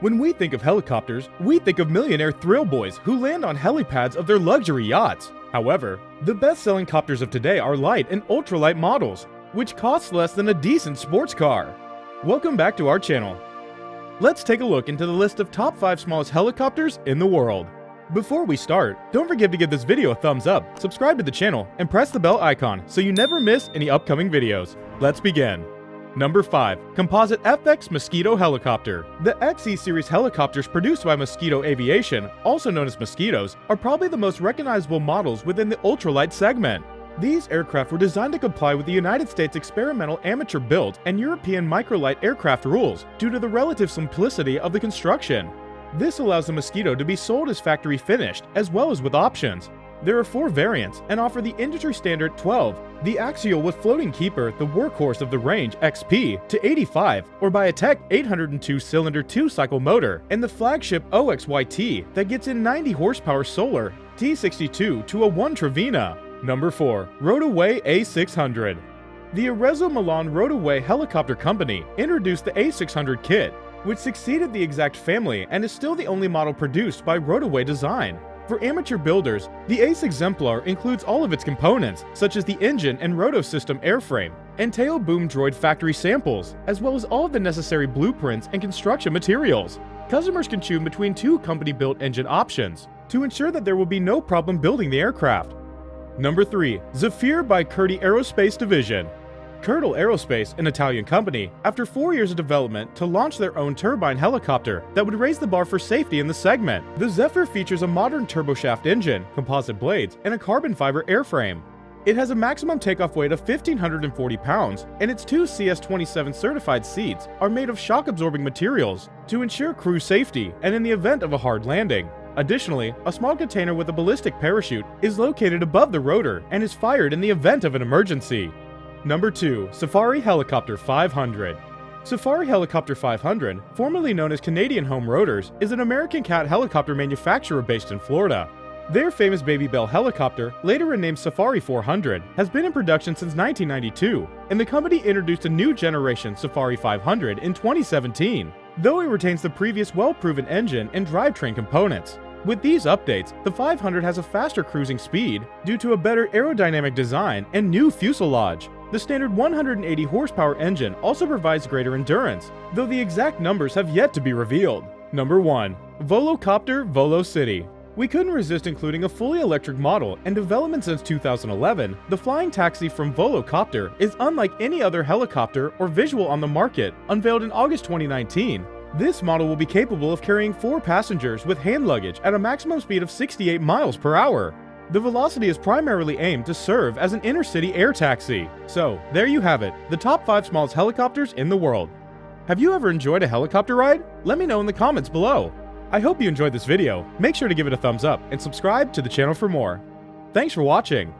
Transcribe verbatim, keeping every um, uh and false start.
When we think of helicopters, we think of millionaire thrill boys who land on helipads of their luxury yachts. However, the best-selling copters of today are light and ultralight models, which cost less than a decent sports car. Welcome back to our channel. Let's take a look into the list of top five smallest helicopters in the world. Before we start, don't forget to give this video a thumbs up, subscribe to the channel, and press the bell icon so you never miss any upcoming videos. Let's begin. Number five. Composite F X Mosquito Helicopter. The X E series helicopters produced by Mosquito Aviation, also known as Mosquitos, are probably the most recognizable models within the ultralight segment. These aircraft were designed to comply with the United States experimental amateur build and European microlight aircraft rules due to the relative simplicity of the construction. This allows the Mosquito to be sold as factory finished, as well as with options. There are four variants and offer the industry standard twelve, the axial with floating keeper, the workhorse of the range X P to eighty-five, or by a Tech eight hundred two cylinder two-cycle motor, and the flagship O X Y T that gets in ninety horsepower solar T sixty-two to a one Trevena. Number four. Rotorway A six hundred. The Arezzo Milan Rotoway Helicopter Company introduced the A six hundred kit, which succeeded the Exact family and is still the only model produced by Rotoway Design. For amateur builders, the A C E exemplar includes all of its components, such as the engine and rotosystem airframe, and tail boom droid factory samples, as well as all of the necessary blueprints and construction materials. Customers can choose between two company-built engine options to ensure that there will be no problem building the aircraft. Number three. Zefhir by Curti Aerospace Division. Curti Aerospace, an Italian company, after four years of development to launch their own turbine helicopter that would raise the bar for safety in the segment. The Zefhir features a modern turboshaft engine, composite blades, and a carbon fiber airframe. It has a maximum takeoff weight of one thousand five hundred forty pounds, and its two C S twenty-seven certified seats are made of shock-absorbing materials to ensure crew safety and in the event of a hard landing. Additionally, a small container with a ballistic parachute is located above the rotor and is fired in the event of an emergency. Number two. Safari Helicopter five hundred. Safari Helicopter five hundred, formerly known as Canadian Home Rotors, is an American cat helicopter manufacturer based in Florida. Their famous Baby Bell helicopter, later renamed Safari four hundred, has been in production since nineteen ninety-two, and the company introduced a new generation Safari five hundred in twenty seventeen, though it retains the previous well-proven engine and drivetrain components. With these updates, the five hundred has a faster cruising speed due to a better aerodynamic design and new fuselage. The standard one hundred eighty horsepower engine also provides greater endurance, though the exact numbers have yet to be revealed. Number one. Volocopter VoloCity. We couldn't resist including a fully electric model in development since two thousand eleven. The flying taxi from Volocopter is unlike any other helicopter or visual on the market, unveiled in August twenty nineteen. This model will be capable of carrying four passengers with hand luggage at a maximum speed of sixty-eight miles per hour. The Velocity is primarily aimed to serve as an inner-city air taxi. So, there you have it, the top five smallest helicopters in the world. Have you ever enjoyed a helicopter ride? Let me know in the comments below. I hope you enjoyed this video. Make sure to give it a thumbs up and subscribe to the channel for more. Thanks for watching.